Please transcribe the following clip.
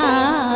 हाँ।